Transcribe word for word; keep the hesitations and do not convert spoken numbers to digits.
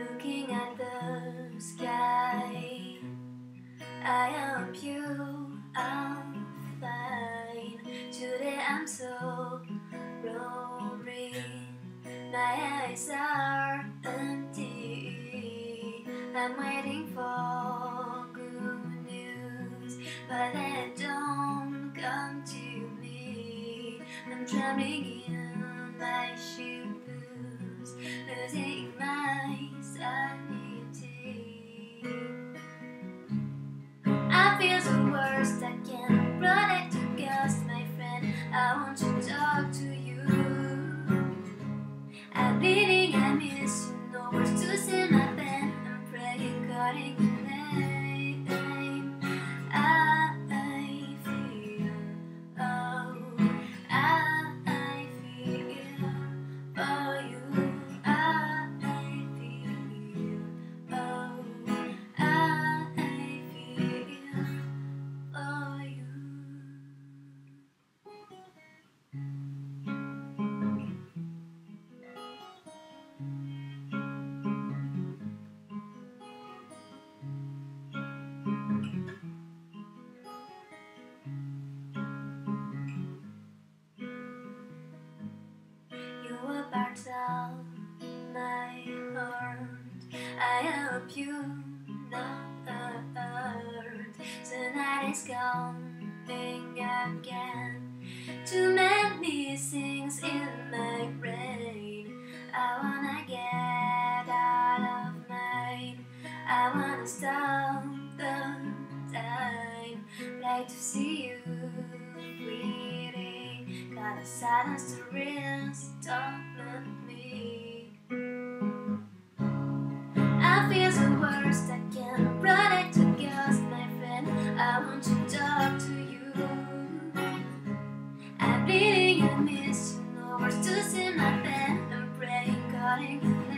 Looking at the sky, I hope you are fine. Today I'm so lonely, my eyes are empty. I'm waiting for good news, but they don't come to me. I'm trembling in my shoes, losing my sanity. I feel the worst, I can't run it to ghost, my friend. I want to talk to you. I'm bleeding, I miss you, no words to say, my pen. I'm praying, God, in your name. I, I feel, oh, I, I feel for you. My heart, I hope you know the earth. The night is coming again. Too many things in my brain. I wanna get out of mine. I wanna stop the time. Like to see you bleeding. Gotta silence the real stuff. I can't run it to ghost, my friend. I want to talk to you. I'm bleeding, I miss you, no words to say, my pen. I'm praying, calling you.